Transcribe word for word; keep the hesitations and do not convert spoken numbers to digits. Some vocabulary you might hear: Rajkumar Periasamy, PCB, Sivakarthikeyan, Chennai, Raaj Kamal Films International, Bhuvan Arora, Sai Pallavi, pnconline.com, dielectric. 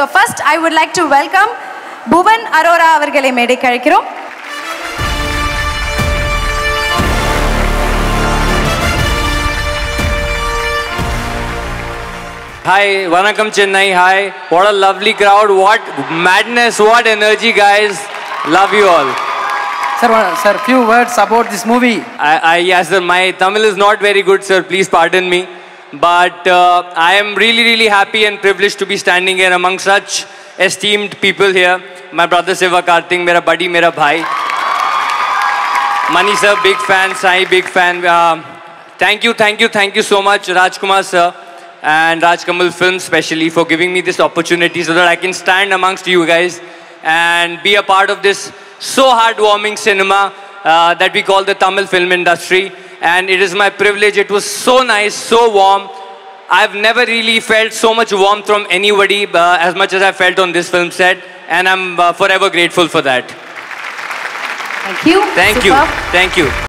So first, I would like to welcome Bhuvan Arora avargale medaikku azhaikirom. Hi, Vanakkam Chennai, hi. What a lovely crowd, what madness, what energy, guys. Love you all. Sir, sir, few words about this movie. I, I, yes, sir, my Tamil is not very good, sir. Please pardon me. But uh, I am really, really happy and privileged to be standing here among such esteemed people here. My brother Sivakarthikeyan, my buddy, my brother. Mani sir, big fan. Sai, big fan. Uh, thank you, thank you, thank you so much, Rajkumar sir. And Raajkamal Films especially for giving me this opportunity so that I can stand amongst you guys and be a part of this so heartwarming cinema uh, that we call the Tamil film industry. And it is my privilege. It was so nice, so warm. I've never really felt so much warmth from anybody uh, as much as I felt on this film set. And I'm uh, forever grateful for that. Thank you. Thank Super. you. Thank you.